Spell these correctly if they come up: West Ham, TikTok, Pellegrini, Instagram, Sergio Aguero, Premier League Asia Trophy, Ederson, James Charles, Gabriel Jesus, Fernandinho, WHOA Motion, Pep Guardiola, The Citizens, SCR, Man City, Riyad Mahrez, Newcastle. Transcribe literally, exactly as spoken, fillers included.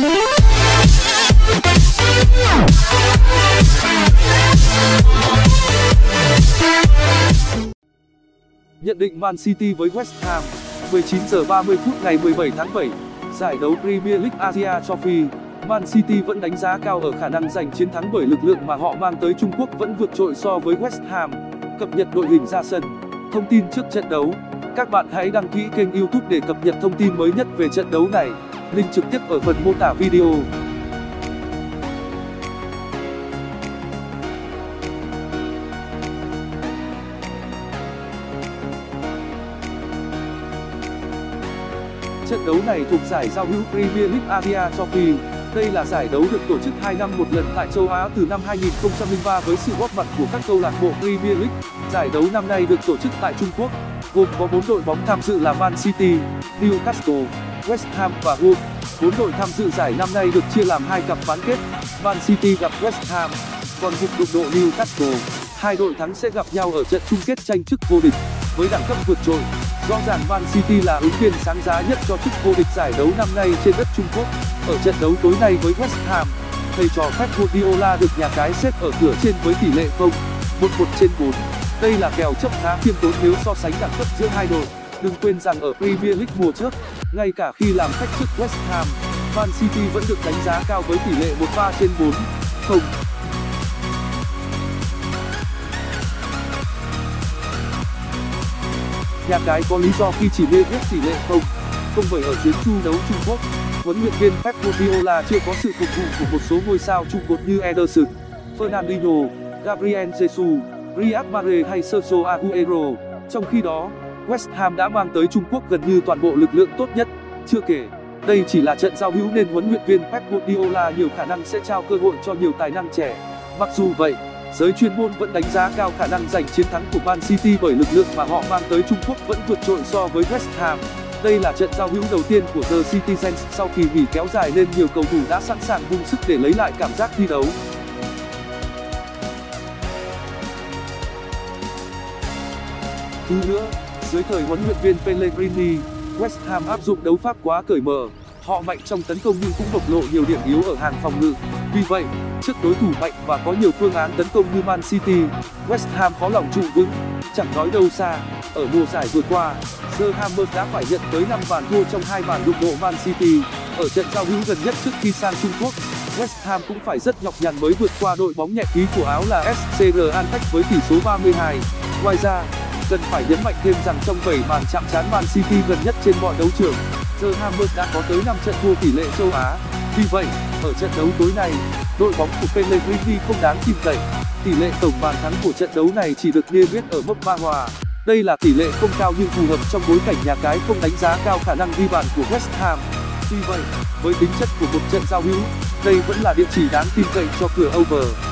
Nhận định Man City với West Ham. Mười chín giờ ba mươi phút ngày mười bảy tháng bảy, giải đấu Premier League Asia Trophy, Man City vẫn đánh giá cao ở khả năng giành chiến thắng bởi lực lượng mà họ mang tới Trung Quốc vẫn vượt trội so với West Ham. Cập nhật đội hình ra sân. Thông tin trước trận đấu. Các bạn hãy đăng ký kênh YouTube để cập nhật thông tin mới nhất về trận đấu này. Link trực tiếp ở phần mô tả video. Trận đấu này thuộc giải giao hữu Premier League Asia Trophy. Đây là giải đấu được tổ chức hai năm một lần tại châu Á từ năm hai nghìn không trăm lẻ ba với sự góp mặt của các câu lạc bộ Premier League. Giải đấu năm nay được tổ chức tại Trung Quốc, gồm có bốn đội bóng tham dự là Man City, Newcastle, West Ham và Wolves. Bốn đội tham dự giải năm nay được chia làm hai cặp bán kết, Man City gặp West Ham, còn cuộc đụng độ Newcastle. Hai đội thắng sẽ gặp nhau ở trận chung kết tranh chức vô địch. Với đẳng cấp vượt trội, rõ ràng Man City là ứng viên sáng giá nhất cho chức vô địch giải đấu năm nay trên đất Trung Quốc. Ở trận đấu tối nay với West Ham, thầy trò Pep Guardiola được nhà cái xếp ở cửa trên với tỷ lệ không một trên bốn. Đây là kèo chấp khá khiêm tốn nếu so sánh đẳng cấp giữa hai đội. Đừng quên rằng ở Premier League mùa trước, ngay cả khi làm khách trước West Ham, Man City vẫn được đánh giá cao với tỷ lệ một ba trên bốn. Không. Nhà cái có lý do khi chỉ niêm yết tỷ lệ không. Không bởi ở chuyến chu đấu Trung Quốc, huấn luyện viên Pep Guardiola chưa có sự phục vụ của một số ngôi sao trụ cột như Ederson, Fernandinho, Gabriel Jesus, Riyad Mahrez hay Sergio Aguero. Trong khi đó, West Ham đã mang tới Trung Quốc gần như toàn bộ lực lượng tốt nhất. Chưa kể, đây chỉ là trận giao hữu nên huấn luyện viên Pep Guardiola nhiều khả năng sẽ trao cơ hội cho nhiều tài năng trẻ. Mặc dù vậy, giới chuyên môn vẫn đánh giá cao khả năng giành chiến thắng của Man City bởi lực lượng mà họ mang tới Trung Quốc vẫn vượt trội so với West Ham. Đây là trận giao hữu đầu tiên của The Citizens sau kỳ nghỉ kéo dài nên nhiều cầu thủ đã sẵn sàng vung sức để lấy lại cảm giác thi đấu. Thứ nữa, dưới thời huấn luyện viên Pellegrini, West Ham áp dụng đấu pháp quá cởi mở. Họ mạnh trong tấn công nhưng cũng bộc lộ nhiều điểm yếu ở hàng phòng ngự. Vì vậy, trước đối thủ mạnh và có nhiều phương án tấn công như Man City, West Ham khó lòng trụ vững. Chẳng nói đâu xa, ở mùa giải vừa qua, The Hammers đã phải nhận tới năm bàn thua trong hai bàn đụng độ Man City. Ở trận giao hữu gần nhất trước khi sang Trung Quốc, West Ham cũng phải rất nhọc nhằn mới vượt qua đội bóng nhẹ khí của Áo là ét xê rờ Antac với tỷ số ba mươi hai. Ngoài ra, cần phải nhấn mạnh thêm rằng trong bảy màn chạm trán Man City gần nhất trên mọi đấu trường, The Hammers đã có tới năm trận thua tỷ lệ châu Á. Vì vậy, ở trận đấu tối nay, đội bóng của Pellegrini không đáng tin cậy. Tỷ lệ tổng bàn thắng của trận đấu này chỉ được niêm yết ở mức ba hòa. Đây là tỷ lệ không cao nhưng phù hợp trong bối cảnh nhà cái không đánh giá cao khả năng ghi bàn của West Ham. Tuy vậy, với tính chất của một trận giao hữu, đây vẫn là địa chỉ đáng tin cậy cho cửa over.